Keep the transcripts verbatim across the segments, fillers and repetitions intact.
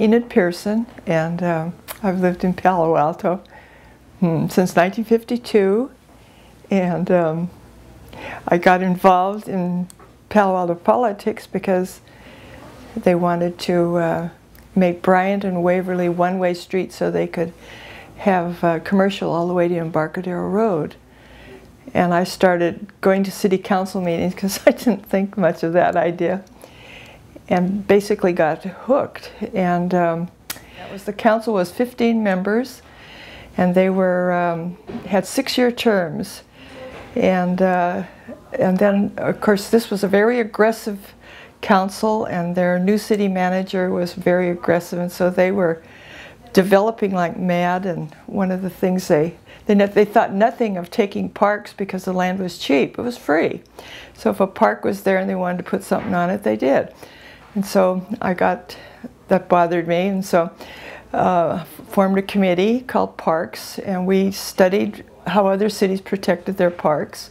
Enid Pearson, and um, I've lived in Palo Alto hmm, since nineteen fifty-two, and um, I got involved in Palo Alto politics because they wanted to uh, make Bryant and Waverly one-way streets so they could have uh, commercial all the way to Embarcadero Road. And I started going to city council meetings because I didn't think much of that idea, and basically got hooked. And um, that was, the council was fifteen members, and they were um, had six-year terms. And uh, and then, of course, this was a very aggressive council, and their new city manager was very aggressive, and so they were developing like mad. And one of the things they they, they thought nothing of taking parks because the land was cheap. It was free. So if a park was there and they wanted to put something on it, they did. And so I got, that bothered me, and so uh, formed a committee called Parks, and we studied how other cities protected their parks.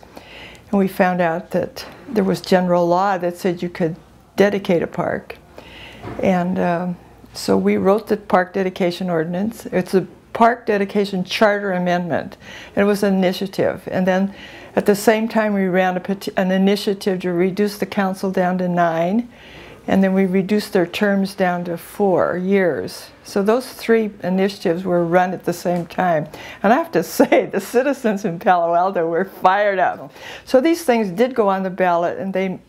And we found out that there was general law that said you could dedicate a park. And um, so we wrote the Park Dedication Ordinance. It's a Park Dedication Charter Amendment. It was an initiative. And then at the same time, we ran a, an initiative to reduce the council down to nine. And then we reduced their terms down to four years. So those three initiatives were run at the same time. And I have to say, the citizens in Palo Alto were fired up. So these things did go on the ballot, and they,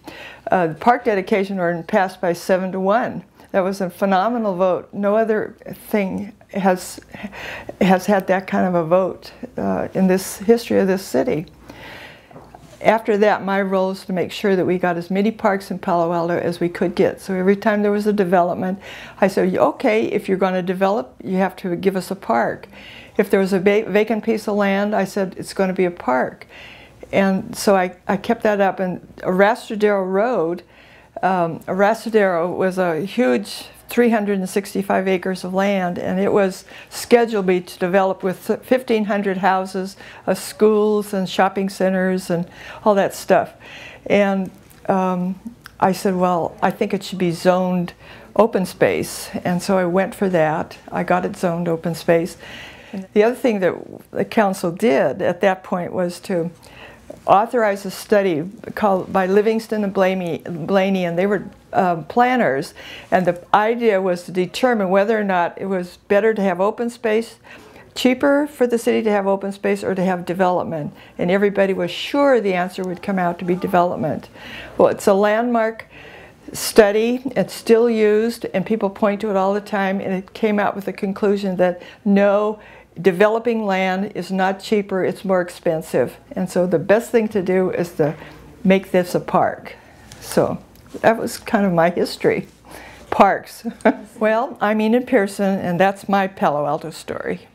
uh, the Park Dedication Ordinance passed by seven to one. That was a phenomenal vote. No other thing has, has had that kind of a vote uh, in this history of this city. After that, my role was to make sure that we got as many parks in Palo Alto as we could get. So every time there was a development, I said, okay, if you're going to develop, you have to give us a park. If there was a vacant piece of land, I said, it's going to be a park. And so I, I kept that up. And Arastradero Road, um, Arastradero was a huge three hundred sixty-five acres of land, and it was scheduled to develop with fifteen hundred houses, uh, schools and shopping centers and all that stuff. And um, I said, well, I think it should be zoned open space, and so I went for that. I got it zoned open space. The other thing that the council did at that point was to authorized a study called by Livingston and Blaney, Blaney and they were um, planners, and the idea was to determine whether or not it was better to have open space, cheaper for the city to have open space, or to have development. And everybody was sure the answer would come out to be development. Well, it's a landmark study, it's still used, and people point to it all the time, and it came out with the conclusion that no, developing land is not cheaper, it's more expensive. And so the best thing to do is to make this a park. So that was kind of my history. Parks. Well, I'm Enid Pearson, and that's my Palo Alto story.